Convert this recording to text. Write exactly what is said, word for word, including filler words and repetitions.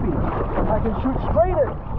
baby. I can shoot straight at it.